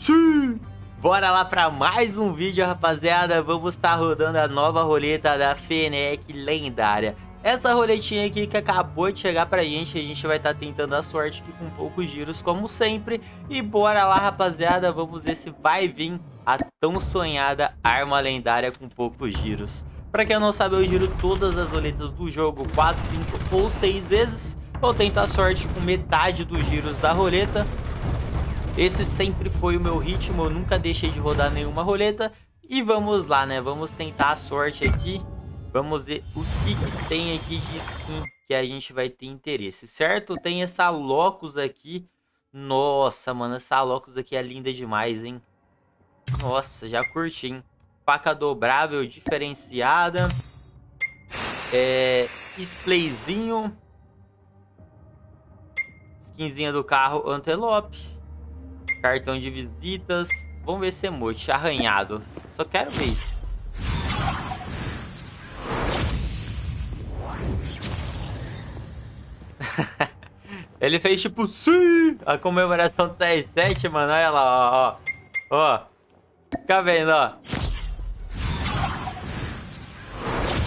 Sim! Bora lá para mais um vídeo, rapaziada. Vamos estar rodando a nova roleta da Fennec Lendária. Essa roletinha aqui que acabou de chegar pra gente, a gente vai estar tentando a sorte aqui com poucos giros, como sempre. E bora lá, rapaziada, vamos ver se vai vir a tão sonhada arma lendária com poucos giros. Pra quem não sabe, eu giro todas as roletas do jogo 4, 5 ou 6 vezes. Eu tento a sorte com metade dos giros da roleta. Esse sempre foi o meu ritmo, eu nunca deixei de rodar nenhuma roleta. E vamos lá, né? Vamos tentar a sorte aqui. Vamos ver o que tem aqui de skin que a gente vai ter interesse, certo? Tem essa Locus aqui. Nossa, mano, essa Locus aqui é linda demais, hein? Nossa, já curti, hein? Paca dobrável, diferenciada. Splayzinho. Skinzinha do carro, Antelope. Cartão de visitas. Vamos ver esse emote, arranhado. Só quero ver isso. Ele fez tipo sim, a comemoração do CR7, mano. Olha lá, ó, ó. Fica vendo, ó.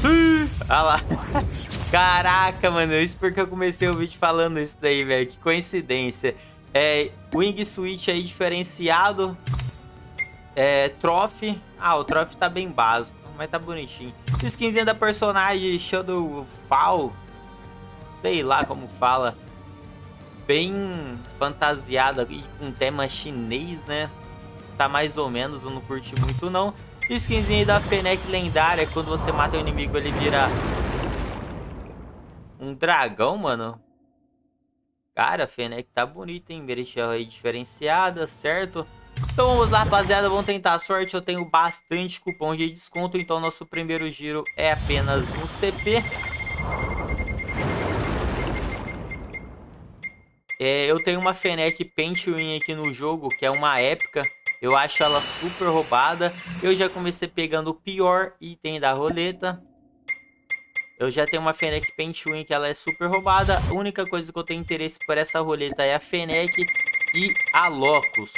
Sim. Olha lá. Caraca, mano. Isso porque eu comecei o vídeo falando isso daí, velho. Que coincidência. Wing Switch aí diferenciado. Trophy. Ah, o Trophy tá bem básico, mas tá bonitinho. Skinzinha da personagem Shadow Fall. Sei lá como fala. Bem fantasiada e com tema chinês, né? Tá mais ou menos, eu não curti muito não. Skinzinha aí da Fennec lendária. Quando você mata o inimigo, ele vira um dragão, mano. Cara, a Fennec tá bonita, hein? Merechel aí diferenciada, certo? Então vamos lá, rapaziada. Vamos tentar a sorte. Eu tenho bastante cupom de desconto. Então nosso primeiro giro é apenas um CP. Eu tenho uma Fennec Wing aqui no jogo, que é uma épica. Eu acho ela super roubada. Eu já comecei pegando o pior item da roleta. Eu já tenho uma Fennec Wing que ela é super roubada. A única coisa que eu tenho interesse por essa roleta é a Fennec e a Locus.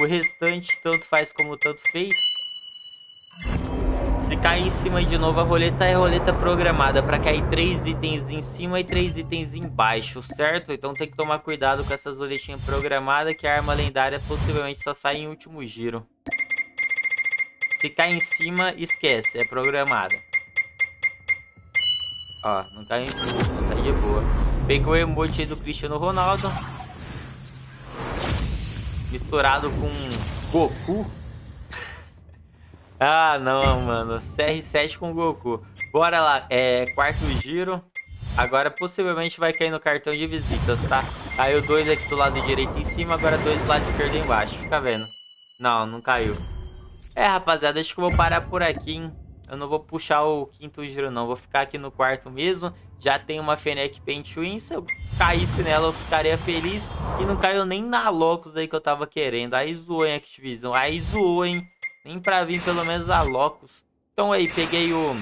O restante, tanto faz como tanto fez. Se cair em cima de novo, a roleta é roleta programada para cair 3 itens em cima e 3 itens embaixo, certo? Então tem que tomar cuidado com essas roletinhas programadas, que a arma lendária possivelmente só sai em último giro. Se cair em cima, esquece, é programada. Ó, não caiu em cima, tá de boa. Pegou o emote aí do Cristiano Ronaldo. Misturado com Goku. Ah, não, mano. CR7 com Goku. Bora lá. Quarto giro. Agora, possivelmente, vai cair no cartão de visitas, tá? Caiu 2 aqui do lado direito em cima. Agora 2 do lado esquerdo embaixo. Fica vendo. Não, não caiu. Rapaziada, acho que eu vou parar por aqui, hein? Eu não vou puxar o quinto giro, não. Vou ficar aqui no quarto mesmo. Já tem uma Fennec Wing. Se eu caísse nela, eu ficaria feliz. E não caiu nem na Locus aí que eu tava querendo. Aí zoou, hein, Activision. Aí zoou, hein? Nem pra vir pelo menos a Locus. Então aí, peguei o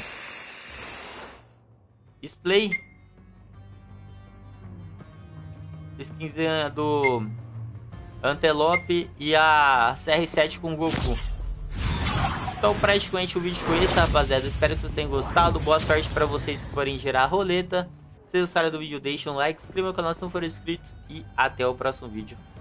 Splay. Skinzinha do Antelope e a CR7 com Goku. Então praticamente o vídeo foi esse, rapaziada. Espero que vocês tenham gostado. Boa sorte pra vocês que forem gerar a roleta. Se vocês gostaram do vídeo, deixem um like, se inscrevam no canal se não for inscrito. E até o próximo vídeo.